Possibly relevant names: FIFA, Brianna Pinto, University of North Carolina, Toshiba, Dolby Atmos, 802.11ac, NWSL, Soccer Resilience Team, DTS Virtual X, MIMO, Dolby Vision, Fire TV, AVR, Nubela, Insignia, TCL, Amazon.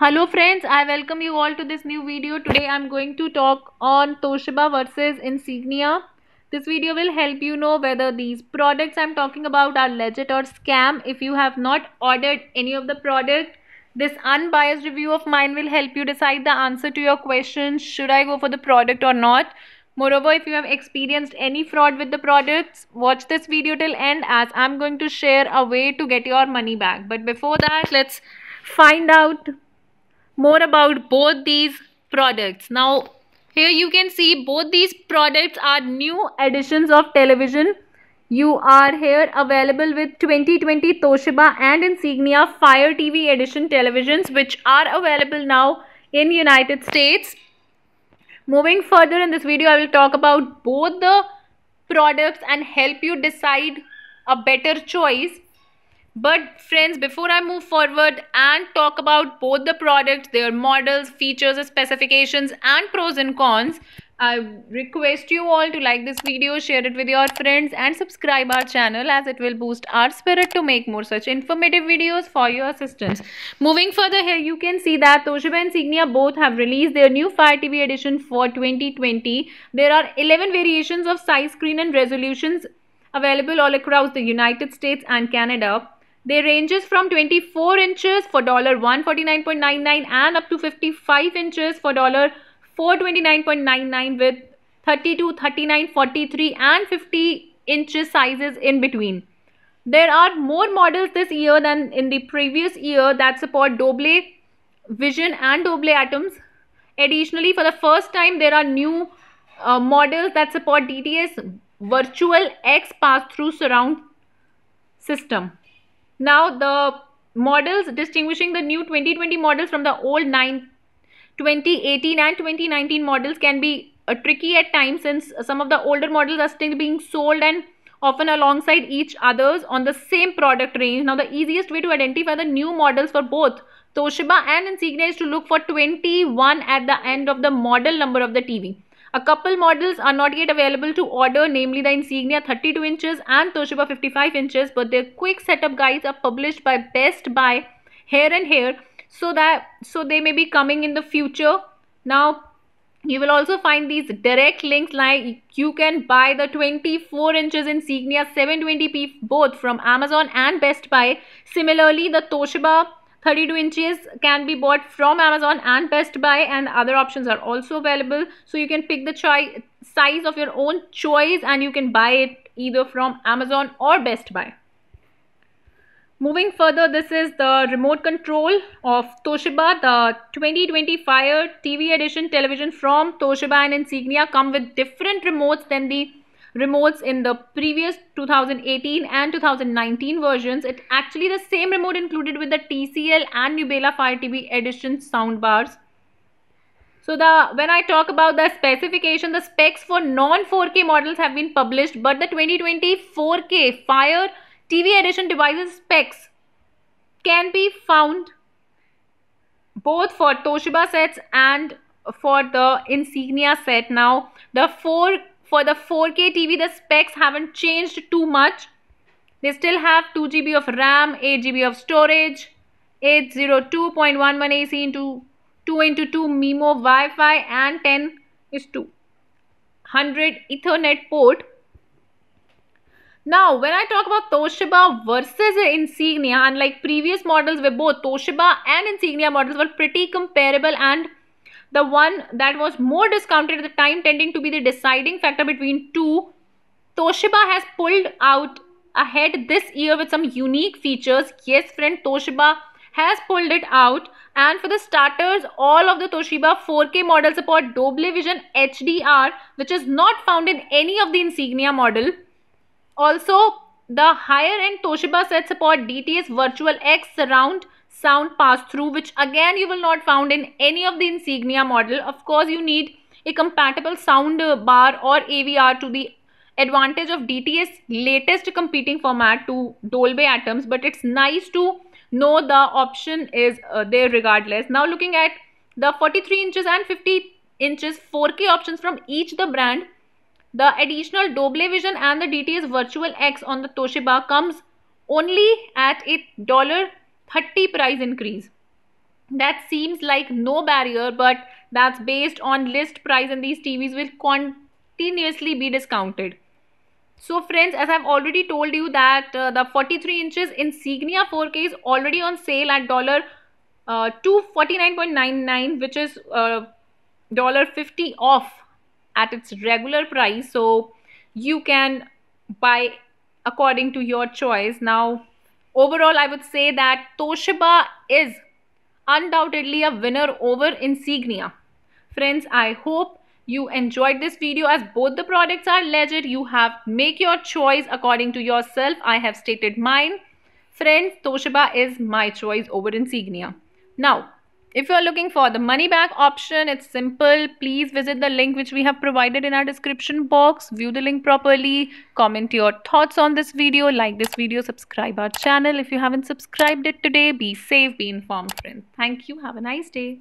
Hello friends, I welcome you all to this new video. Today I am going to talk on Toshiba versus Insignia. This video will help you know whether these products I am talking about are legit or scam. If you have not ordered any of the product, this unbiased review of mine will help you decide the answer to your question, should I go for the product or not. Moreover, if you have experienced any fraud with the products, watch this video till end as I am going to share a way to get your money back. But before that, let's find out more about both these products. Now here you can see both these products are new editions of television. You are here available with 2020 Toshiba and Insignia Fire TV edition televisions, which are available now in United States. Moving further in this video, I will talk about both the products and help you decide a better choice. But friends, before I move forward and talk about both the products, their models, features, specifications and pros and cons, I request you all to like this video, share it with your friends and subscribe our channel as it will boost our spirit to make more such informative videos for your assistance. Moving further, here you can see that Toshiba and Insignia both have released their new Fire TV edition for 2020. There are 11 variations of size, screen and resolutions available all across the United States and Canada. They ranges from 24 inches for $149.99 and up to 55 inches for $429.99 with 32, 39, 43 and 50 inches sizes in between. There are more models this year than in the previous year that support Dolby Vision and Dolby Atmos. Additionally, for the first time, there are new models that support DTS Virtual X pass-through surround system. Now the models distinguishing the new 2020 models from the old 2018 and 2019 models can be tricky at times, since some of the older models are still being sold and often alongside each others on the same product range. Now the easiest way to identify the new models for both Toshiba and Insignia is to look for 21 at the end of the model number of the TV. A couple models are not yet available to order, namely the Insignia 32 inches and Toshiba 55 inches, but their quick setup guides are published by Best Buy here and here, so they may be coming in the future. Now you will also find these direct links, like you can buy the 24 inches Insignia 720p both from Amazon and Best Buy. Similarly, the Toshiba 32 inches can be bought from Amazon and Best Buy, and other options are also available. So you can pick the size of your own choice and you can buy it either from Amazon or Best Buy. Moving further, this is the remote control of Toshiba. The 2020 Fire TV edition television from Toshiba and Insignia come with different remotes than the remotes in the previous 2018 and 2019 versions. It's actually the same remote included with the TCL and Nubela Fire TV edition soundbars. So when I talk about the specification, the specs for non-4K models have been published, but the 2020 4K Fire TV edition devices specs can be found both for Toshiba sets and for the Insignia set. Now For the 4K TV, the specs haven't changed too much. They still have 2 GB of RAM, 8 GB of storage, 802.11ac into 2x2 MIMO Wi-Fi and 10:100 Ethernet port. Now, when I talk about Toshiba versus Insignia, unlike previous models where both Toshiba and Insignia models were pretty comparable, and the one that was more discounted at the time tending to be the deciding factor between two, Toshiba has pulled out ahead this year with some unique features. Yes friend, Toshiba has pulled it out, and for the starters, all of the Toshiba 4K models support Dolby Vision HDR, which is not found in any of the Insignia model. Also, the higher end Toshiba sets support DTS Virtual X surround sound pass-through, which again you will not found in any of the Insignia model. Of course, you need a compatible sound bar or AVR to the advantage of DTS latest competing format to Dolby Atmos, but it's nice to know the option is there regardless. Now looking at the 43 inches and 50 inches, 4K options from each the brand. The additional Dolby Vision and the DTS Virtual X on the Toshiba comes only at a $30 price increase. That seems like no barrier, but that's based on list price, and these TVs will continuously be discounted. So friends, as I've already told you that the 43 inches Insignia 4K is already on sale at $249.99, which is $50 off at its regular price. So you can buy according to your choice. Now, overall, I would say that Toshiba is undoubtedly a winner over Insignia. Friends, I hope you enjoyed this video. As both the products are legit, you have make your choice according to yourself. I have stated mine. Friends, Toshiba is my choice over Insignia. Now, if you are looking for the money back option, it's simple. Please visit the link which we have provided in our description box. View the link properly. Comment your thoughts on this video. Like this video. Subscribe our channel if you haven't subscribed it today. Be safe. Be informed, friends. Thank you. Have a nice day.